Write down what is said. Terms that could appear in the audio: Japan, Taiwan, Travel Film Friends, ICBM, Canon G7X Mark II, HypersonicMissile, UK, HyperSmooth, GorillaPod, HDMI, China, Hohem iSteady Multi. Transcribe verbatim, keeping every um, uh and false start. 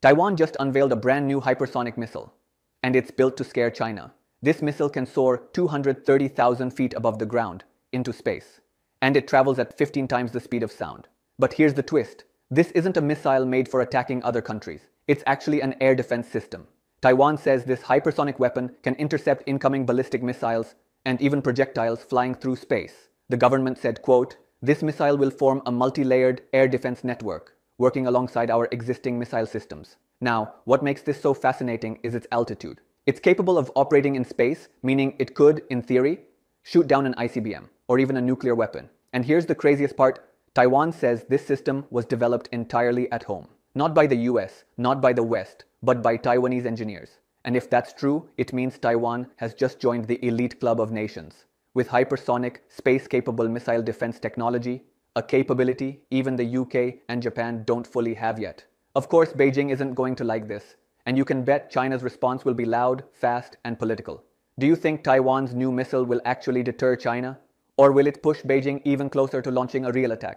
Taiwan just unveiled a brand new hypersonic missile, and it's built to scare China. This missile can soar two hundred thirty thousand feet above the ground, into space, and it travels at fifteen times the speed of sound. But here's the twist. This isn't a missile made for attacking other countries. It's actually an air defense system. Taiwan says this hypersonic weapon can intercept incoming ballistic missiles and even projectiles flying through space. The government said, quote, "This missile will form a multi-layered air defense network, working alongside our existing missile systems." Now, what makes this so fascinating is its altitude. It's capable of operating in space, meaning it could, in theory, shoot down an I C B M, or even a nuclear weapon. And here's the craziest part. Taiwan says this system was developed entirely at home. Not by the U S, not by the West, but by Taiwanese engineers. And if that's true, it means Taiwan has just joined the elite club of nations, with hypersonic, space-capable missile defense technology, a capability even the U K and Japan don't fully have yet. Of course, Beijing isn't going to like this, and you can bet China's response will be loud, fast, and political. Do you think Taiwan's new missile will actually deter China? Or will it push Beijing even closer to launching a real attack?